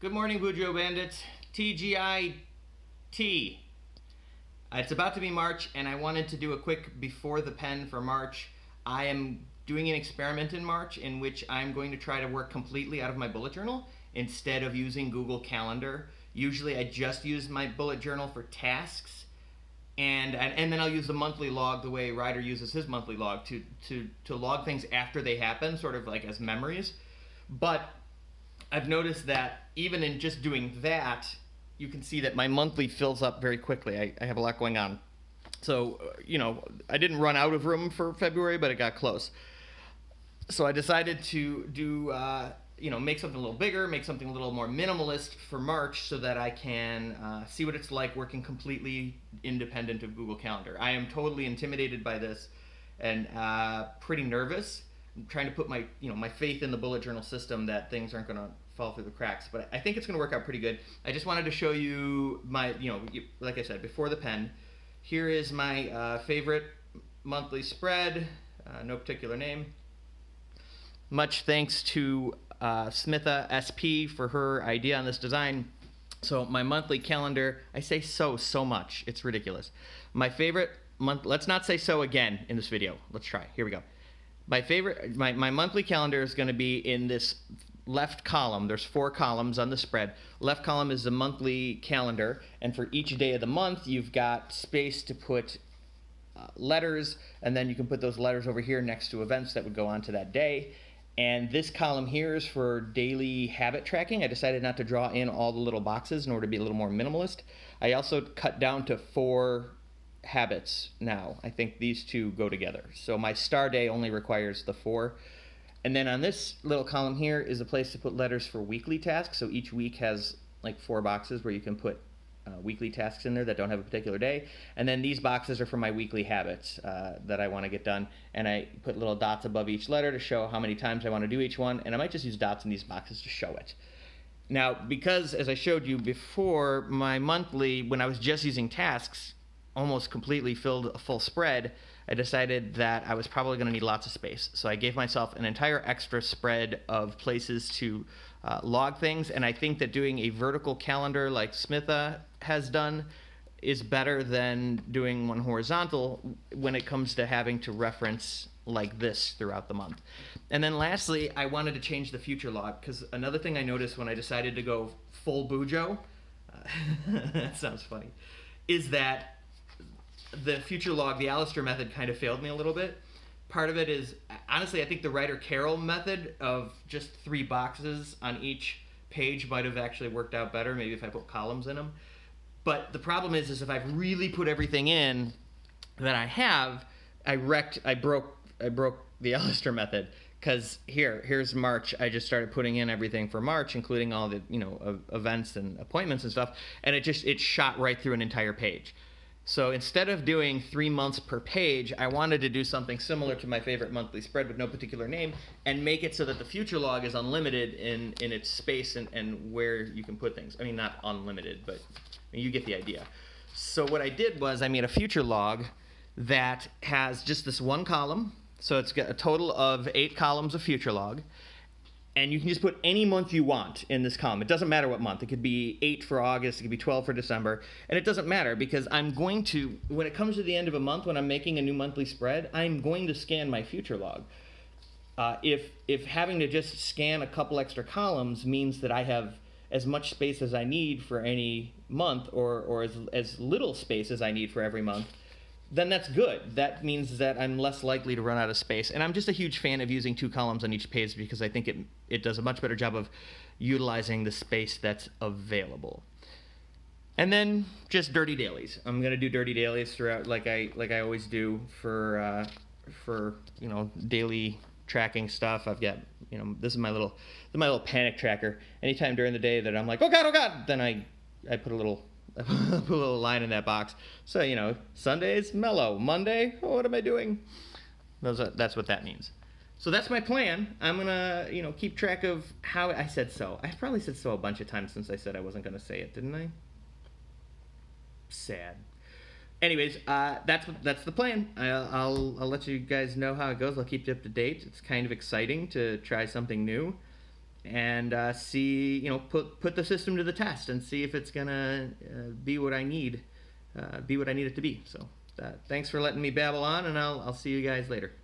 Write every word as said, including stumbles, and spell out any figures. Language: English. Good morning, Bujo Bandits. T G I T. It's about to be March, and I wanted to do a quick before the pen for March. I am doing an experiment in March in which I'm going to try to work completely out of my bullet journal instead of using Google Calendar. Usually I just use my bullet journal for tasks, and, and, and then I'll use the monthly log the way Ryder uses his monthly log to, to, to log things after they happen, sort of like as memories. But I've noticed that even in just doing that, you can see that my monthly fills up very quickly. I, I have a lot going on. So, you know, I didn't run out of room for February, but it got close. So I decided to do, uh, you know, make something a little bigger, make something a little more minimalist for March so that I can uh, see what it's like working completely independent of Google Calendar. I am totally intimidated by this and uh, pretty nervous. I'm trying to put my, you know, my faith in the bullet journal system that things aren't going to fall through the cracks, but I think it's going to work out pretty good. I just wanted to show you my, you know, like I said, before the pen. Here is my uh, favorite monthly spread, uh, no particular name. Much thanks to uh, Smitha S P for her idea on this design. So my monthly calendar, I say so, so much. It's ridiculous. My favorite month, let's not say so again in this video. Let's try. Here we go. My favorite, my, my monthly calendar is going to be in this left column. There's four columns on the spread. Left column is the monthly calendar, and for each day of the month, you've got space to put uh, letters, and then you can put those letters over here next to events that would go on to that day. And this column here is for daily habit tracking. I decided not to draw in all the little boxes in order to be a little more minimalist. I also cut down to four habits now. I think these two go together. So my star day only requires the four. And then on this little column here is a place to put letters for weekly tasks. So each week has like four boxes where you can put uh, weekly tasks in there that don't have a particular day. And then these boxes are for my weekly habits uh, that I want to get done. And I put little dots above each letter to show how many times I want to do each one. And I might just use dots in these boxes to show it. Now, because as I showed you before, my monthly, when I was just using tasks, almost completely filled a full spread, I decided that I was probably going to need lots of space. So I gave myself an entire extra spread of places to uh, log things, and I think that doing a vertical calendar like Smitha has done is better than doing one horizontal when it comes to having to reference like this throughout the month. And then lastly, I wanted to change the future log, because another thing I noticed when I decided to go full Bujo, uh, that sounds funny, is that the future log, the Alistair method, kind of failed me a little bit. Part of it is, honestly, I think the Ryder Carol method of just three boxes on each page might have actually worked out better, maybe if I put columns in them. But the problem is, is if I've really put everything in that I have, I wrecked, I broke, I broke the Alistair method. Because here, here's March. I just started putting in everything for March, including all the, you know, events and appointments and stuff, and it just, it shot right through an entire page. So instead of doing three months per page, I wanted to do something similar to my favorite monthly spread with no particular name and make it so that the future log is unlimited in, in its space and, and where you can put things. I mean, not unlimited, but you get the idea. So what I did was I made a future log that has just this one column. So it's got a total of eight columns of future log. And you can just put any month you want in this column. It doesn't matter what month. It could be eight for August. It could be twelve for December. And it doesn't matter, because I'm going to, when it comes to the end of a month, when I'm making a new monthly spread, I'm going to scan my future log. Uh, if, if having to just scan a couple extra columns means that I have as much space as I need for any month, or, or as, as little space as I need for every month, then that's good. That means that I'm less likely to run out of space. And I'm just a huge fan of using two columns on each page, because I think it, it does a much better job of utilizing the space that's available. And then just dirty dailies. I'm gonna do dirty dailies throughout, like I, like I always do for, uh, for, you know, daily tracking stuff. I've got, you know, this is my little, this is my little panic tracker. Anytime during the day that I'm like, oh God, oh God, then I, I put a little, I put a little line in that box. So, you know, Sunday's mellow. Monday, oh, what am I doing? Those are, that's what that means. So that's my plan. I'm going to, you know, keep track of how I said so. I probably said so a bunch of times since I said I wasn't going to say it, didn't I? Sad. Anyways, uh, that's that's the plan. I'll, I'll, I'll let you guys know how it goes. I'll keep you up to date. It's kind of exciting to try something new. and uh, see, you know, put put the system to the test and see if it's gonna uh, be what I need, uh, be what I need it to be. So, uh, thanks for letting me babble on, and I'll I'll see you guys later.